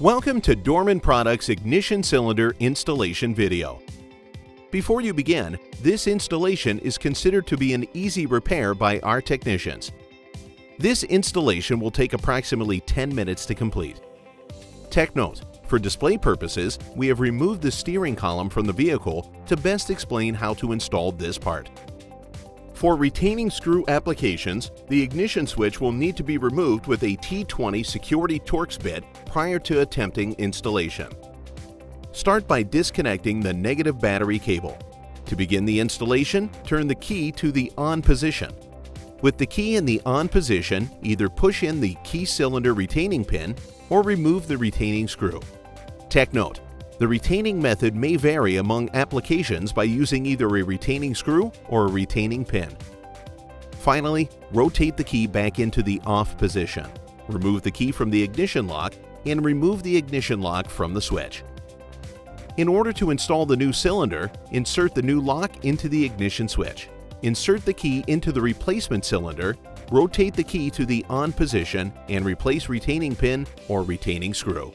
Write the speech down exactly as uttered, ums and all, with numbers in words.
Welcome to Dorman Products ignition cylinder installation video. Before you begin, this installation is considered to be an easy repair by our technicians. This installation will take approximately ten minutes to complete. Tech note: for display purposes, we have removed the steering column from the vehicle to best explain how to install this part. For retaining screw applications, the ignition switch will need to be removed with a T twenty security Torx bit prior to attempting installation. Start by disconnecting the negative battery cable. To begin the installation, turn the key to the on position. With the key in the on position, either push in the key cylinder retaining pin or remove the retaining screw. Tech note: the retaining method may vary among applications by using either a retaining screw or a retaining pin. Finally, rotate the key back into the off position. Remove the key from the ignition lock and remove the ignition lock from the switch. In order to install the new cylinder, insert the new lock into the ignition switch. Insert the key into the replacement cylinder, rotate the key to the on position, and replace retaining pin or retaining screw.